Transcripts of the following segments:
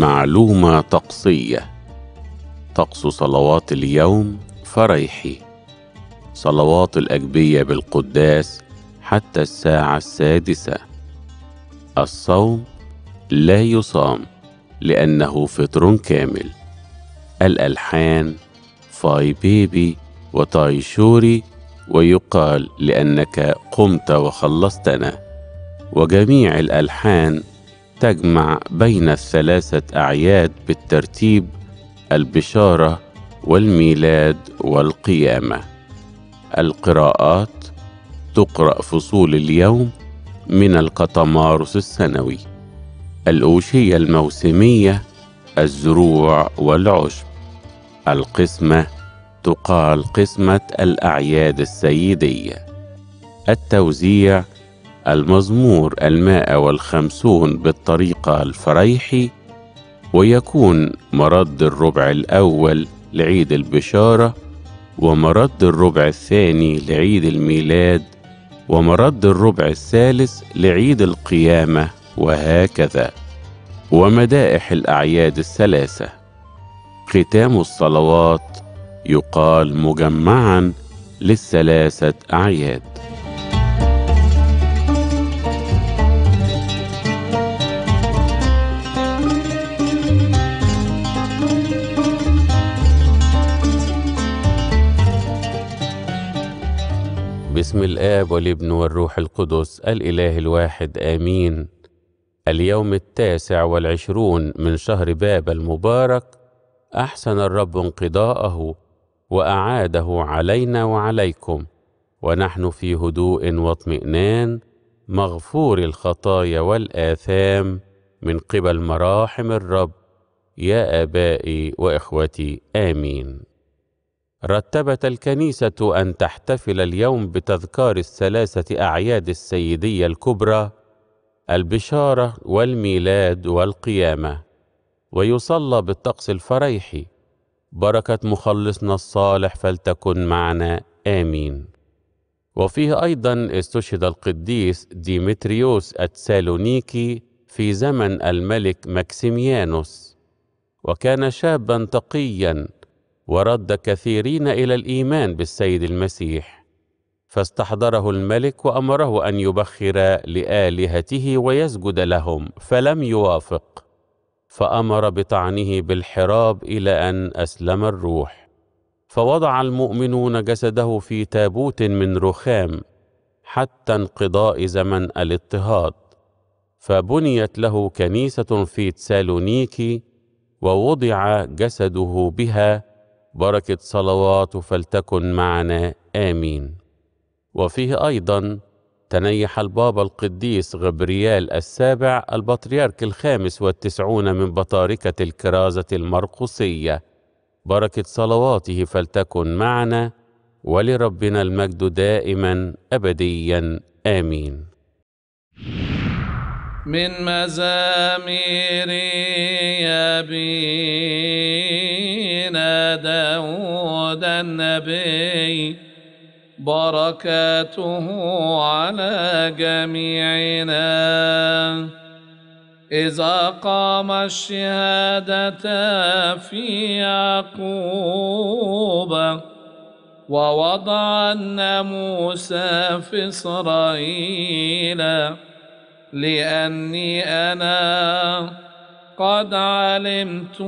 معلومة طقسية: طقس صلوات اليوم فريحي، صلوات الأجبية بالقداس حتى الساعة 6. الصوم لا يصام لأنه فطر كامل. الألحان فاي بيبي وتاي شوري، ويقال لأنك قمت وخلصتنا. وجميع الألحان تجمع بين ال3 أعياد بالترتيب: البشارة والميلاد والقيامة. القراءات تقرأ فصول اليوم من القطمارس السنوي، الأوشية الموسمية، الزروع والعشب. القسمة تقال قسمة الأعياد السيدية. التوزيع: المزمور 150 بالطريقة الفريحي، ويكون مرد الربع الأول لعيد البشارة، ومرد الربع الثاني لعيد الميلاد، ومرد الربع الثالث لعيد القيامة، وهكذا. ومدائح الأعياد ال3. ختام الصلوات يقال مجمعا لل3 أعياد. بسم الآب والابن والروح القدس الإله الواحد، آمين. اليوم ال29 من شهر آب المبارك أحسن الرب انقضاءه وأعاده علينا وعليكم، ونحن في هدوء واطمئنان مغفور الخطايا والآثام من قبل مراحم الرب يا آبائي وإخوتي، آمين. رتبت الكنيسة أن تحتفل اليوم بتذكار ال3 أعياد السيدية الكبرى: البشارة والميلاد والقيامة. ويصلى بالطقس الفريحي. بركة مخلصنا الصالح فلتكن معنا، آمين. وفيه أيضا استشهد القديس ديمتريوس التسالونيكي في زمن الملك ماكسيميانوس، وكان شابا تقيا ورد كثيرين إلى الإيمان بالسيد المسيح، فاستحضره الملك وأمره أن يبخر لآلهته ويسجد لهم، فلم يوافق، فأمر بطعنه بالحراب إلى أن أسلم الروح. فوضع المؤمنون جسده في تابوت من رخام حتى انقضاء زمن الاضطهاد، فبنيت له كنيسة في تسالونيكي ووضع جسده بها. بركة صلوات فلتكن معنا، آمين. وفيه أيضا تنيح البابا القديس غبريال السابع البطريرك ال 55 من بطاركة الكرازة المرقسية، بركة صلواته فلتكن معنا، ولربنا المجد دائما أبديا، آمين. من مزامير أبينا داود النبي بركاته على جميعنا، إذا قام الشهادة في يعقوب ووضع الناموس في إسرائيل، لأني أنا قد علمت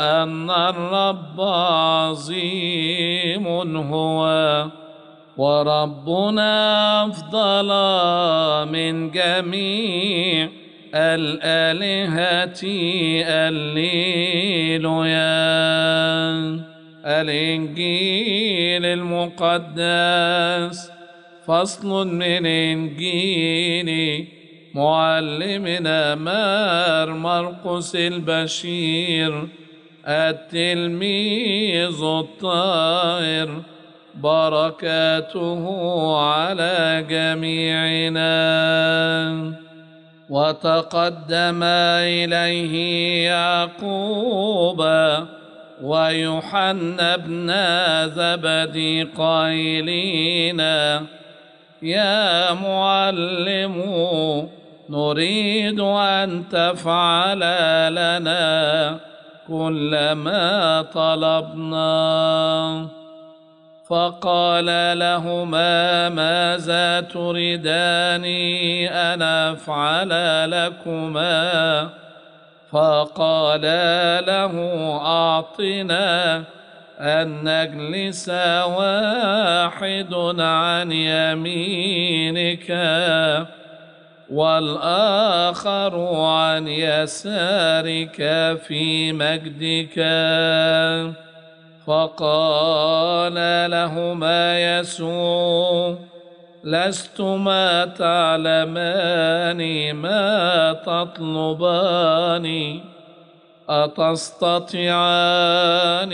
أن الرب عظيم هو، وربنا أفضل من جميع الآلهة، هللويا. الإنجيل المقدس، فصل من إنجيل معلمنا مرقس البشير التلميذ الطاهر، بركاته على جميعنا. وتقدم إليه يعقوب ويوحنا بن زبدي قائلين: يا معلم نريد أن تفعل لنا كل ما طلبنا. فقال لهما ماذا تريدان أن أفعل لكما؟ فقالا له أعطنا أن نجلس واحد عن يمينك والآخر عن يسارك في مجدك. فقال لهما يسوع لستما تعلمان ما تطلبان، أتستطيعان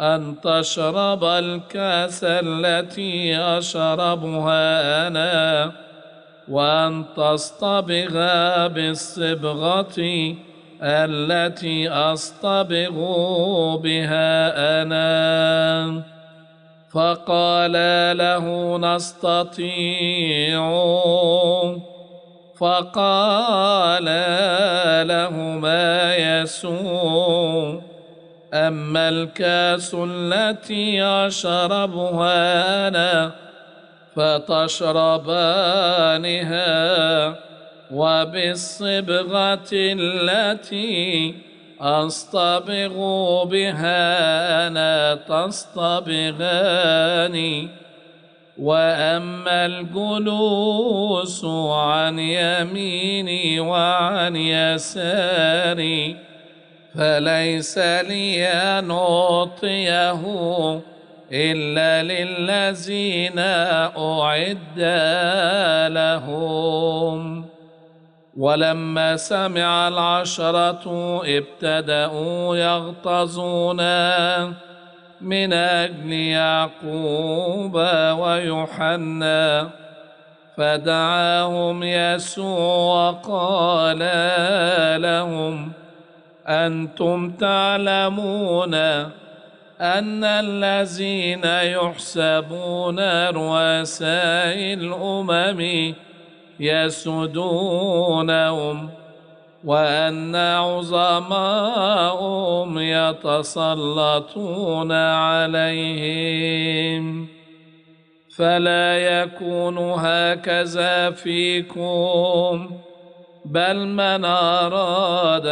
أن تشرب الكأس التي أشربها أنا وأن تصطبغ بالصبغة التي أصطبغ بها أنا؟ فقال له نستطيع. فقال لهما يسوع أما الكأس التي أشربها أنا فتشربانها وبالصبغة التي أصطبغ بها أنا تصطبغان. وأما الجلوس عن يميني وعن يساري فليس لي أن أعطيه إلا للذين أعد لهم. ولما سمع العشرة ابتدأوا يغتاظون من أجل يعقوب ويوحنا، فدعاهم يسوع وقال لهم أنتم تعلمون أن الذين يحسبون رؤساء الأمم يسدونهم وأن عظماءهم يتسلطون عليهم، فلا يكون هكذا فيكم، بل من أراد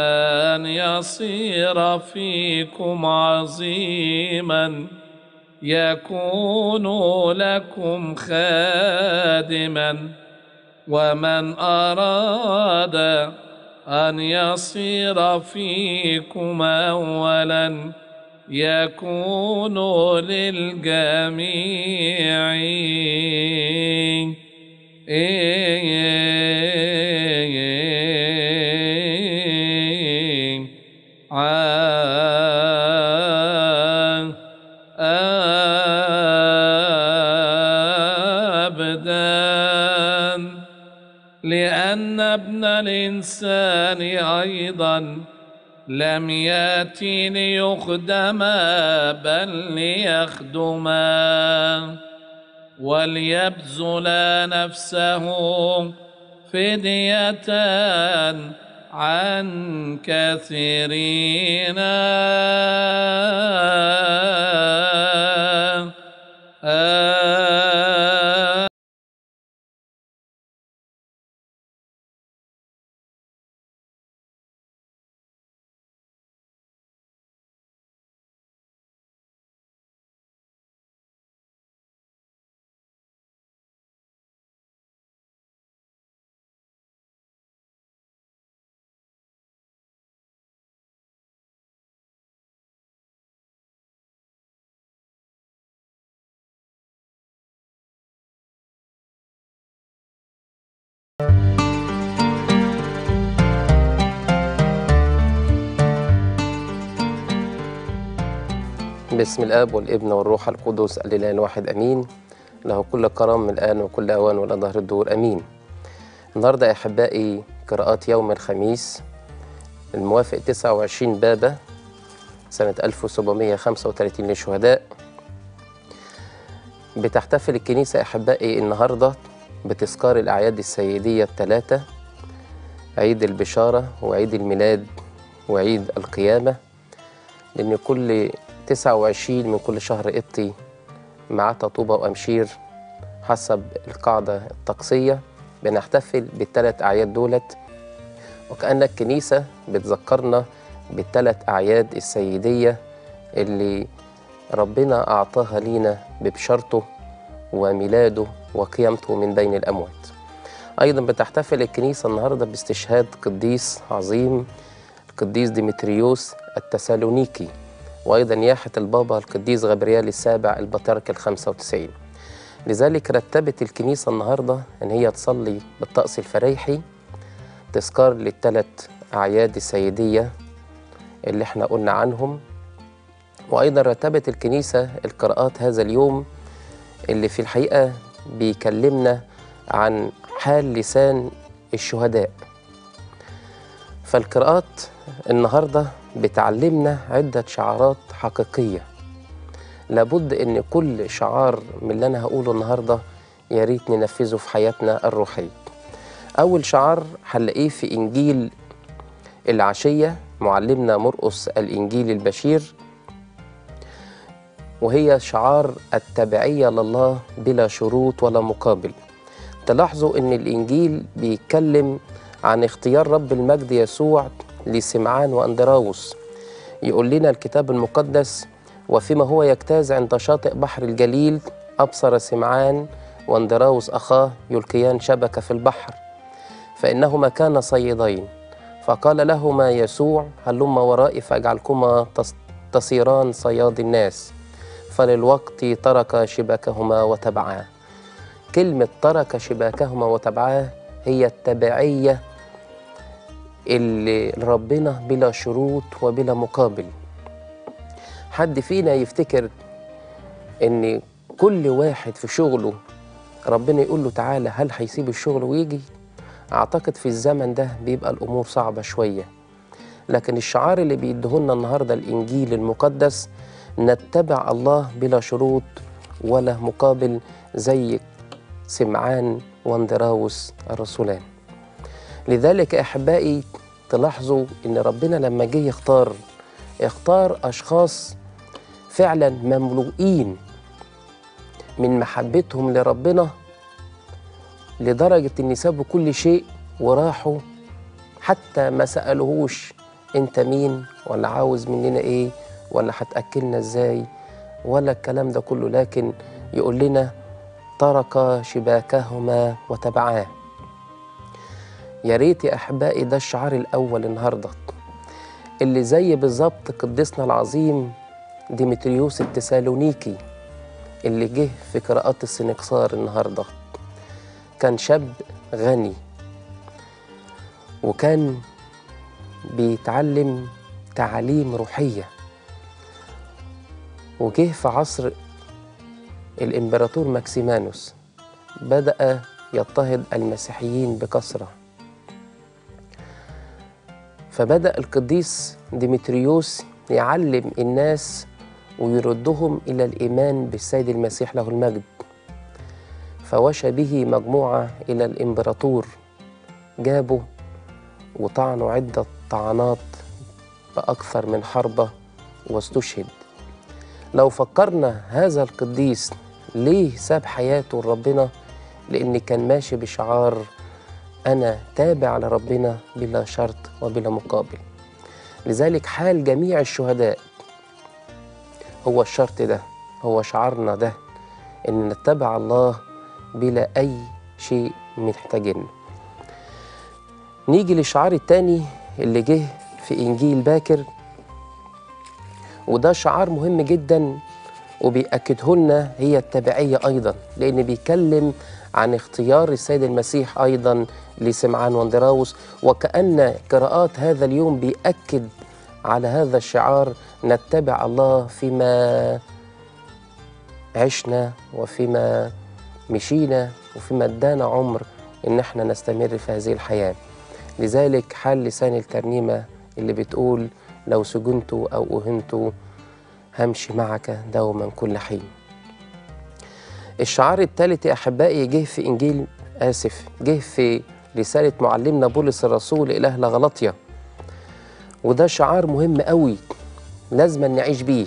أن يصير فيكم عظيما يكون لكم خادما، ومن أراد أن يصير فيكم أولا يكون للجميع. لأن ابن الإنسان أيضا لم يأتي ليخدم بل ليخدم وليبذل نفسه فدية عن كثيرين. بسم الآب والابن والروح القدس الإله واحد أمين، له كل الكرم الآن وكل أوان ولا ظهر الدور أمين. النهاردة يا أحبائي قراءات يوم الخميس الموافق 29 بابة سنة 1735 للشهداء. بتحتفل الكنيسة يا أحبائي النهاردة بتذكار الأعياد السيدية الثلاثة عيد البشارة وعيد الميلاد وعيد القيامة، لأن كل 29 من كل شهر قبطي معناتها طوبة وأمشير حسب القاعدة الطقسية بنحتفل بالثلاث أعياد دولت، وكأن الكنيسة بتذكرنا بالثلاث أعياد السيدية اللي ربنا أعطاها لينا ببشارته وميلاده وقيامته من بين الأموات. أيضا بتحتفل الكنيسة النهاردة باستشهاد قديس عظيم، القديس ديمتريوس التسالونيكي، وأيضا نياحة البابا القديس غابرييل السابع البطريرك ال95. لذلك رتبت الكنيسة النهاردة أن هي تصلي بالطقس الفريحي تذكار للثلاث أعياد السيدية اللي احنا قلنا عنهم، وأيضا رتبت الكنيسة القراءات هذا اليوم اللي في الحقيقة بيكلمنا عن حال لسان الشهداء. فالقراءات النهاردة بتعلمنا عدة شعارات حقيقية، لابد إن كل شعار من اللي أنا هقوله النهاردة يا ريت ننفذه في حياتنا الروحية. أول شعار هنلاقيه في إنجيل العشية معلمنا مرقس الإنجيل البشير، وهي شعار التبعية لله بلا شروط ولا مقابل. تلاحظوا أن الإنجيل بيتكلم عن اختيار رب المجد يسوع لسمعان وأندراوس. يقول لنا الكتاب المقدس: وفيما هو يجتاز عند شاطئ بحر الجليل أبصر سمعان وأندراوس أخاه يلقيان شبكة في البحر، فإنهما كانا صيدين، فقال لهما يسوع: هلما ورائي فأجعلكما تصيران صياد الناس، فللوقت ترك شباكهما وتبعاه. كلمة ترك شباكهما وتبعاه هي التبعية اللي ربنا بلا شروط وبلا مقابل. حد فينا يفتكر ان كل واحد في شغله ربنا يقول له تعالى هل هيسيب الشغل ويجي؟ اعتقد في الزمن ده بيبقى الامور صعبة شوية، لكن الشعار اللي بيديهولنا النهاردة الانجيل المقدس نتبع الله بلا شروط ولا مقابل زي سمعان واندراوس الرسولان. لذلك أحبائي تلاحظوا إن ربنا لما جه يختار أشخاص فعلا مملوئين من محبتهم لربنا لدرجة إن سابوا كل شيء وراحوا، حتى ما سألوهوش أنت مين ولا عاوز مننا إيه ولا هتأكلنا إزاي ولا الكلام ده كله، لكن يقول لنا ترك شباكهما وتبعاه. يا ريت يا أحبائي ده الشعار الأول النهاردة اللي زي بالظبط قديسنا العظيم ديمتريوس التسالونيكي اللي جه في قراءات السنكسار النهاردة. كان شاب غني وكان بيتعلم تعاليم روحية، وجه في عصر الإمبراطور ماكسيمانوس بدأ يضطهد المسيحيين بكثرة، فبدأ القديس ديمتريوس يعلم الناس ويردهم إلى الإيمان بالسيد المسيح له المجد، فوشى به مجموعة إلى الإمبراطور، جابه وطعنوا عدة طعنات بأكثر من حربة واستشهد. لو فكرنا هذا القديس ليه ساب حياته لربنا؟ لأن كان ماشي بشعار أنا تابع لربنا بلا شرط وبلا مقابل. لذلك حال جميع الشهداء هو الشرط ده، هو شعارنا ده، إن نتبع الله بلا أي شيء محتاجين. نيجي للشعار التاني اللي جه في إنجيل باكر، وده شعار مهم جدا وبيأكده لنا هي التبعية أيضا، لأن بيكلم عن اختيار السيد المسيح أيضا لسمعان واندراوس، وكأن قراءات هذا اليوم بيأكد على هذا الشعار نتبع الله فيما عشنا وفيما مشينا وفيما ادانا عمر إن احنا نستمر في هذه الحياة. لذلك حال لسان الترنيمة اللي بتقول لو سجنت أو أهنت همشي معك دوما كل حين. الشعار الثالث يا أحبائي جه في إنجيل آسف جه في رسالة معلمنا بولس الرسول إلى أهل غلطية. وده شعار مهم قوي لازم نعيش بيه،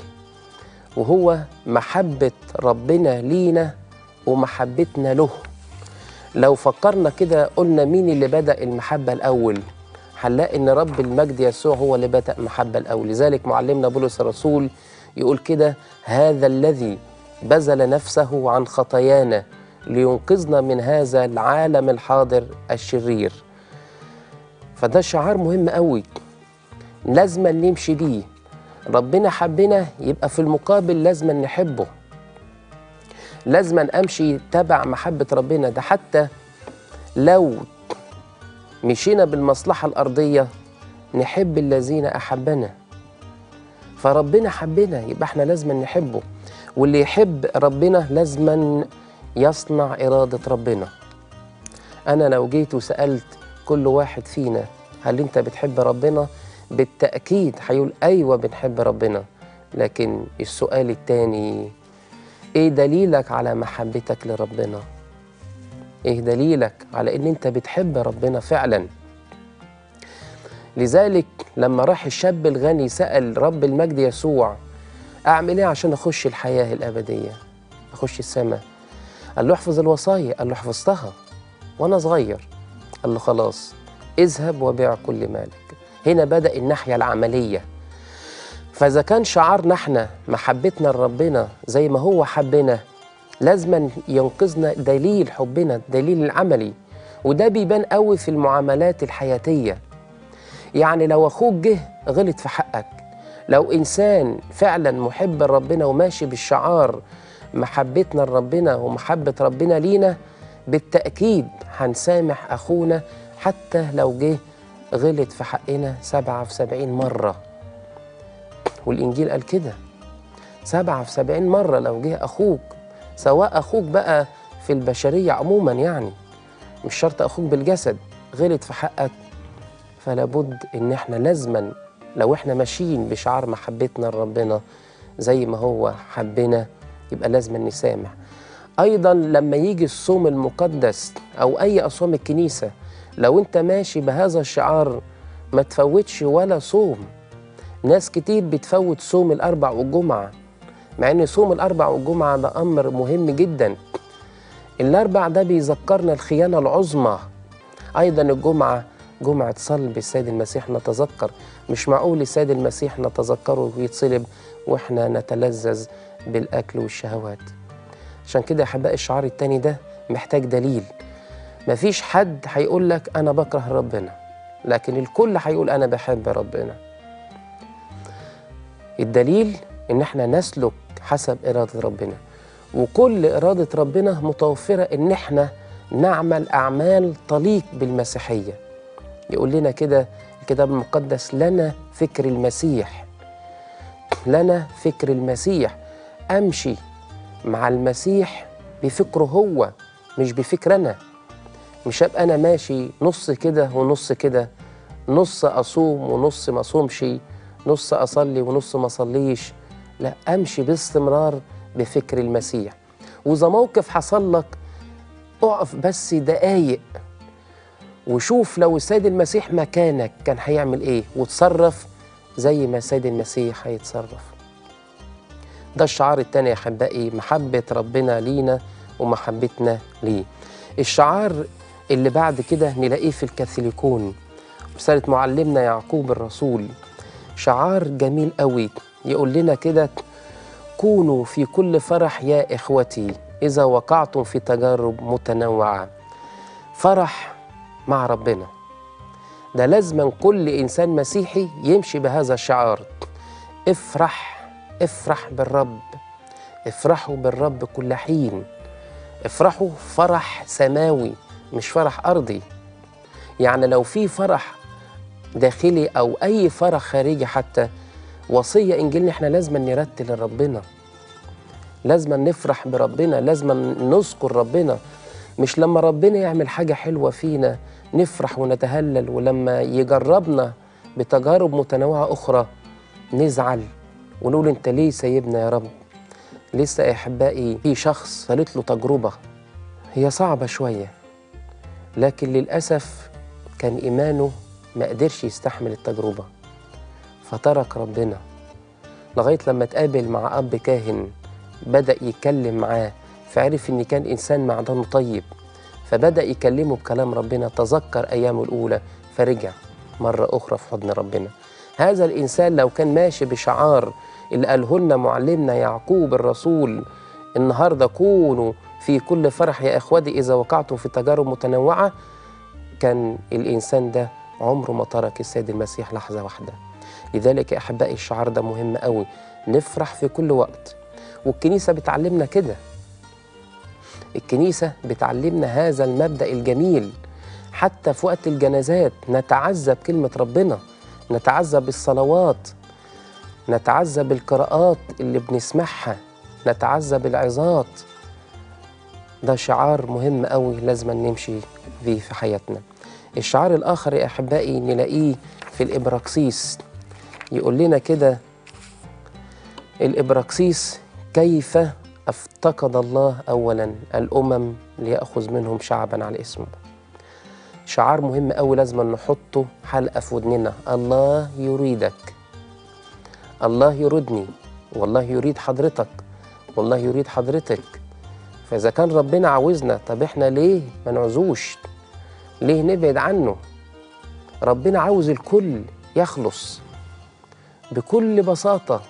وهو محبة ربنا لينا ومحبتنا له. لو فكرنا كده قلنا مين اللي بدأ المحبة الأول؟ هنلاقي إن رب المجد يسوع هو اللي بدأ المحبة الأول. لذلك معلمنا بولس الرسول يقول كده: هذا الذي بذل نفسه عن خطايانا لينقذنا من هذا العالم الحاضر الشرير. فده شعار مهم قوي لازم نمشي بيه. ربنا حبنا، يبقى في المقابل لازم نحبه، لازم أمشي تبع محبة ربنا. ده حتى لو مشينا بالمصلحة الأرضية نحب الذين أحبنا. فربنا حبنا، يبقى احنا لازم نحبه، واللي يحب ربنا لازم يصنع إرادة ربنا. أنا لو جيت وسألت كل واحد فينا هل أنت بتحب ربنا؟ بالتأكيد هيقول أيوة بنحب ربنا. لكن السؤال التاني: إيه دليلك على محبتك لربنا؟ إيه دليلك على إن أنت بتحب ربنا فعلا؟ لذلك لما راح الشاب الغني سأل رب المجد يسوع: أعمل إيه عشان أخش الحياة الأبدية، أخش السماء؟ قال له: احفظ الوصايا. قال له: حفظتها وأنا صغير. قال له: خلاص اذهب وبيع كل مالك. هنا بدأ الناحية العملية. فإذا كان شعارنا احنا محبتنا لربنا زي ما هو حبنا، لازم ينقذنا دليل حبنا، الدليل العملي. وده بيبان قوي في المعاملات الحياتية. يعني لو أخوك جه غلط في حقك، لو إنسان فعلا محب لربنا وماشي بالشعار محبتنا لربنا ومحبة ربنا لينا، بالتأكيد هنسامح أخونا حتى لو جه غلط في حقنا 77 مرة. والإنجيل قال كده 77 مرة لو جه أخوك، سواء أخوك بقى في البشرية عموما، يعني مش شرط أخوك بالجسد، غلط في حقك. فلابد إن احنا لازما لو احنا ماشيين بشعار محبتنا لربنا زي ما هو حبنا، يبقى لازم نسامح. أيضا لما يجي الصوم المقدس أو أي أصوام الكنيسة، لو أنت ماشي بهذا الشعار ما تفوتش ولا صوم. ناس كتير بتفوت صوم الأربع والجمعة، مع إن صوم الأربع والجمعة ده أمر مهم جدا. الأربع ده بيذكرنا الخيانة العظمى. أيضا الجمعة جمعة صلب السيد المسيح نتذكر. مش معقول السيد المسيح نتذكره ويتصلب وإحنا نتلذذ بالأكل والشهوات. عشان كده يا حبايبي الشعار التاني ده محتاج دليل. مفيش حد هيقول لك أنا بكره ربنا، لكن الكل هيقول أنا بحب ربنا. الدليل إن احنا نسلك حسب إرادة ربنا، وكل إرادة ربنا متوفرة إن احنا نعمل أعمال تليق بالمسيحية. يقول لنا كده الكتاب المقدس: لنا فكر المسيح، لنا فكر المسيح. أمشي مع المسيح بفكره هو، مش بفكرنا. مش هبقى أنا ماشي نص كده ونص كده، نص أصوم ونص ما أصومش، نص أصلي ونص ما أصليش. لا، أمشي باستمرار بفكر المسيح. وإذا موقف حصل لك أقف بس دقايق وشوف لو السيد المسيح مكانك كان هيعمل إيه، وتصرف زي ما السيد المسيح هيتصرف. ده الشعار التاني يا أحبائي، محبة ربنا لينا ومحبتنا ليه. الشعار اللي بعد كده نلاقيه في الكاثوليكون رسالة معلمنا يعقوب الرسول. شعار جميل قوي يقول لنا كده: كونوا في كل فرح يا إخوتي إذا وقعتم في تجارب متنوعة. فرح مع ربنا، ده لازم كل إنسان مسيحي يمشي بهذا الشعار. افرح، افرح بالرب، افرحوا بالرب كل حين. افرحوا فرح سماوي مش فرح أرضي. يعني لو في فرح داخلي أو أي فرح خارجي، حتى وصية إنجيلنا إحنا لازم نرتل لربنا، لازم نفرح بربنا، لازم نذكر ربنا. مش لما ربنا يعمل حاجة حلوة فينا نفرح ونتهلل، ولما يجربنا بتجارب متنوعة أخرى نزعل ونقول أنت ليه سايبنا يا رب. لسه يا أحبائي في شخص صارت له تجربة هي صعبة شوية، لكن للأسف كان إيمانه ما قدرش يستحمل التجربة فترك ربنا، لغاية لما اتقابل مع أب كاهن بدأ يتكلم معاه، فعرف إن كان إنسان معدنه طيب، فبدأ يكلمه بكلام ربنا، تذكر أيامه الأولى فرجع مرة أخرى في حضن ربنا. هذا الإنسان لو كان ماشي بشعار اللي قاله لنا معلمنا يعقوب الرسول النهارده، كونوا في كل فرح يا إخوتي إذا وقعتم في تجارب متنوعة، كان الإنسان ده عمره ما ترك السيد المسيح لحظة واحدة. لذلك يا أحبائي الشعار ده مهم قوي، نفرح في كل وقت، والكنيسة بتعلمنا كده، الكنيسة بتعلمنا هذا المبدأ الجميل. حتى في وقت الجنازات نتعزى بكلمة ربنا، نتعزى بالصلوات، نتعزى بالقراءات اللي بنسمعها، نتعزى بالعظات. ده شعار مهم قوي لازم نمشي بيه في حياتنا. الشعار الآخر يا أحبائي نلاقيه في الإبراكسيس، يقول لنا كده الإبراكسيس: كيف افتقد الله أولا الأمم ليأخذ منهم شعبا على اسمه. شعار مهم قوي لازم نحطه حلقة في ودننا، الله يريدك، الله يريدني، والله يريد حضرتك، والله يريد حضرتك. فإذا كان ربنا عاوزنا، طب إحنا ليه ما نعوزوش؟ ليه نبعد عنه؟ ربنا عاوز الكل يخلص بكل بساطة،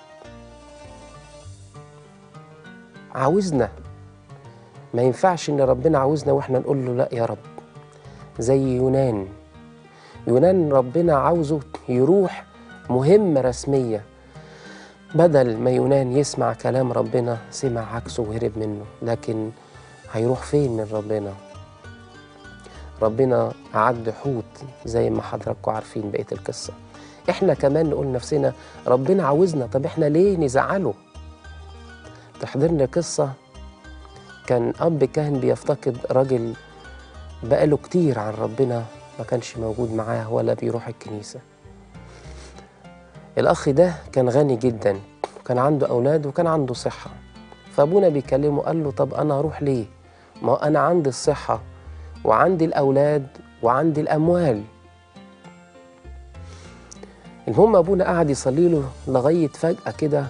عاوزنا. ما ينفعش إن ربنا عاوزنا وإحنا نقول له لا يا رب. زي يونان، يونان ربنا عاوزه يروح مهمة رسمية، بدل ما يونان يسمع كلام ربنا سمع عكسه وهرب منه. لكن هيروح فين من ربنا؟ ربنا عد حوت زي ما حضراتكم عارفين بقية القصة. احنا كمان نقول لنفسنا ربنا عاوزنا، طب احنا ليه نزعله؟ تحضرنا قصة كان أب كاهن بيفتقد راجل بقاله كتير عن ربنا، ما كانش موجود معاه ولا بيروح الكنيسة. الأخ ده كان غني جدا، كان عنده أولاد وكان عنده صحة، فأبونا بيكلمه قال له طب أنا هروح ليه؟ ما أنا عندي الصحة وعندي الأولاد وعندي الأموال. المهم أبونا قعد يصلي له لغاية فجأة كده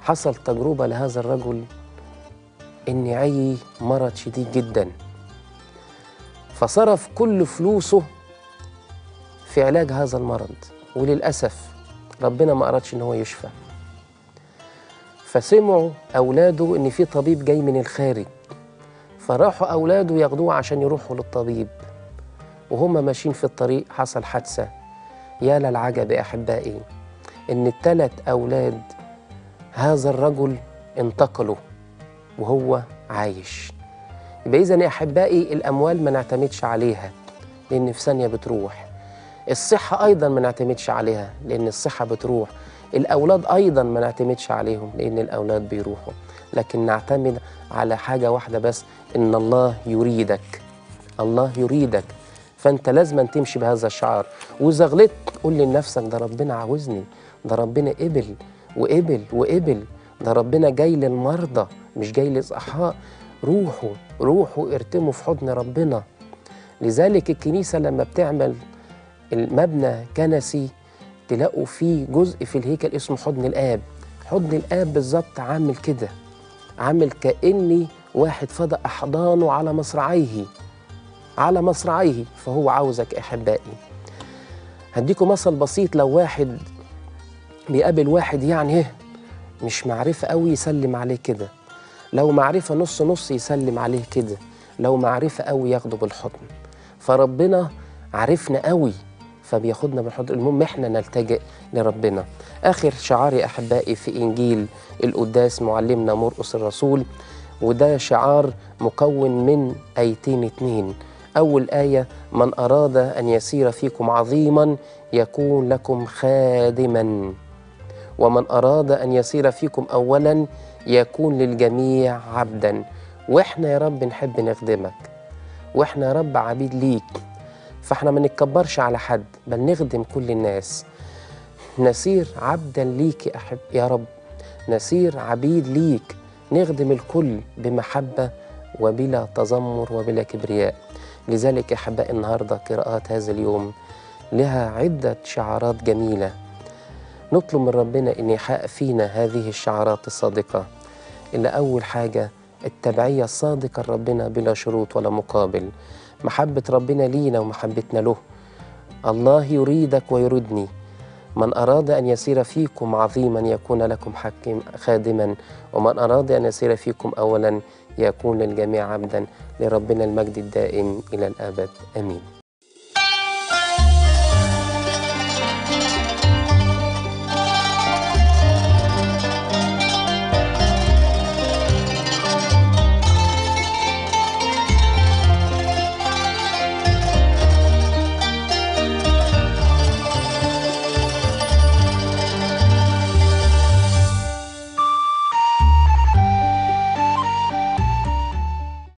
حصل تجربة لهذا الرجل، إن عيه مرض شديد جدا، فصرف كل فلوسه في علاج هذا المرض، وللأسف ربنا ما أردش إن هو يشفى. فسمعوا أولاده إن في طبيب جاي من الخارج، فراحوا أولاده ياخدوه عشان يروحوا للطبيب، وهما ماشيين في الطريق حصل حادثة. يا للعجب يا أحبائي إن الثلاث أولاد هذا الرجل انتقلوا وهو عايش. يبقى إذن يا أحبائي الأموال ما نعتمدش عليها لأن في ثانية بتروح، الصحة أيضاً ما نعتمدش عليها لأن الصحة بتروح، الأولاد أيضاً ما نعتمدش عليهم لأن الأولاد بيروحوا، لكن نعتمد على حاجة واحدة بس، إن الله يريدك، الله يريدك. فأنت لازم أن تمشي بهذا الشعار، وإذا غلطت قول لنفسك ده ربنا عاوزني، ده ربنا قبل وقبل وقبل، ده ربنا جاي للمرضى مش جاي للأصحاء، روحوا روحوا ارتموا في حضن ربنا. لذلك الكنيسة لما بتعمل المبنى كنسي تلاقوا فيه جزء في الهيكل اسمه حضن الآب. حضن الآب بالظبط عامل كده، عامل كأني واحد فضى أحضانه على مصراعيه، على مصراعيه. فهو عاوزك أحبائي. هديكم مثل بسيط، لو واحد بيقابل واحد يعني ايه مش معرفة قوي يسلم عليه كده، لو معرفة نص نص يسلم عليه كده، لو معرفة قوي ياخده بالحضن. فربنا عرفنا قوي فبياخدنا بالحضن. المهم احنا نلتجئ لربنا. آخر شعار يا أحبائي في إنجيل القداس معلمنا مرقس الرسول، وده شعار مكون من آيتين اتنين. أول آية: من أراد أن يسير فيكم عظيما يكون لكم خادما، ومن أراد أن يسير فيكم أولا يكون للجميع عبدا. وإحنا يا رب نحب نخدمك، وإحنا يا رب عبيد ليك، فإحنا ما نتكبرش على حد بل نخدم كل الناس. نسير عبدا ليك يا أحب يا رب، نسير عبيد ليك، نخدم الكل بمحبة وبلا تذمر وبلا كبرياء. لذلك يا أحبائي النهاردة قراءات هذا اليوم لها عدة شعارات جميلة، نطلب من ربنا أن يحقق فينا هذه الشعارات الصادقة. إلا أول حاجة التبعية الصادقة لربنا بلا شروط ولا مقابل، محبة ربنا لينا ومحبتنا له. الله يريدك ويريدني، من أراد أن يسير فيكم عظيما يكون لكم خادما، ومن أراد أن يسير فيكم أولا يكون للجميع عبدا، لربنا المجد الدائم إلى الأبد. آمين.